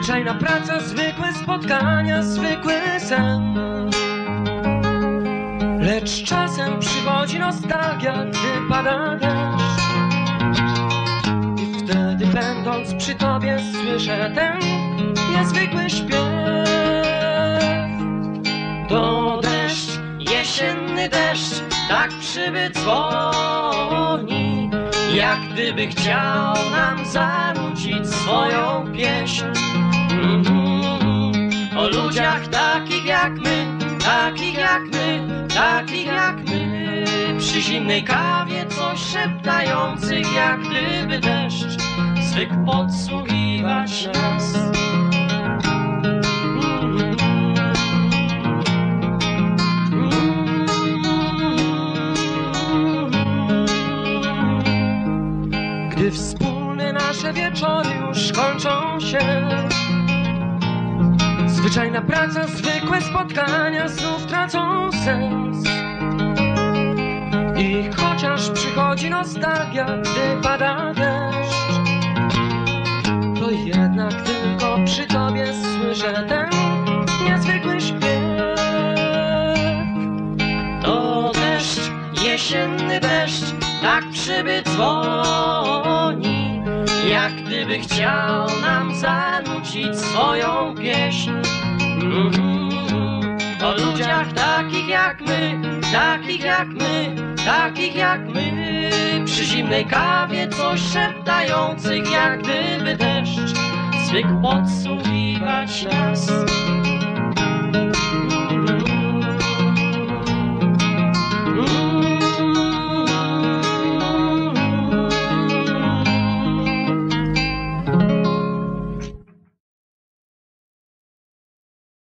Zwyczajna praca, zwykłe spotkania, zwykły sen. Lecz czasem przychodzi nostalgia, gdy pada deszcz. I wtedy będąc przy tobie słyszę ten niezwykły śpiew. To deszcz, jesienny deszcz, tak przybyt dzwoni, jak gdyby chciał nam zanucić swoją pieśń. O ludziach takich jak my, takich jak my, takich jak my, przy zimnej kawie coś szeptających jak gdyby deszcz zwykł podsłuchiwać nas. Gdy wspólne nasze wieczory już kończą się, zwyczajna praca, zwykłe spotkania znów tracą sens. I chociaż przychodzi nostalgia, gdy pada deszcz, to jednak tylko przy tobie słyszę ten niezwykły śpiew. To deszcz, jesienny deszcz, tak przybyt dzwoni, jak gdyby chciał nam zanucić swoją pieśń. O ludziach takich jak my, takich jak my, takich jak my, przy zimnej kawie coś szeptających jak gdyby deszcz zwykł podsłuchiwać nas.